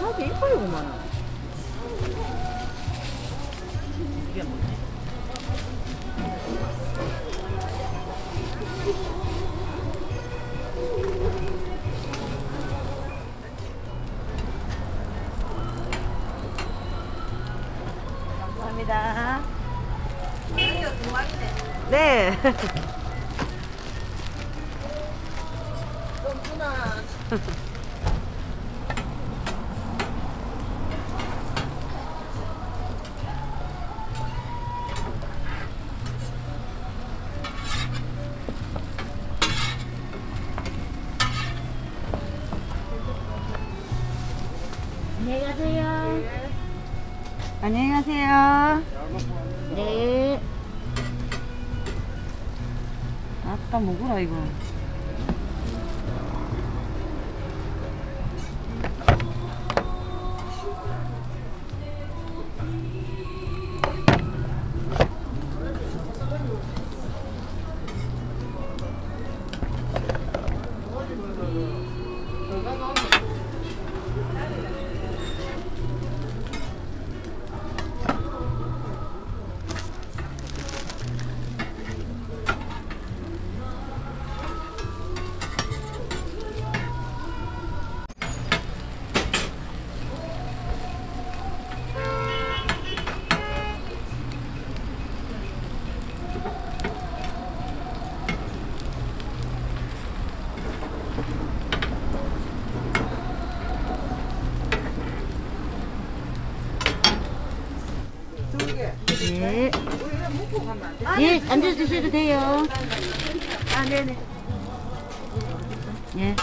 차비 1발에 5만원. 이게 뭐지? 감사합니다. 네. 안녕히 가세요. 네. 안녕히 가세요. 네. 아따 먹으라 이거. 네. 예, 앉아주셔도 돼요. 아, 네네. 예.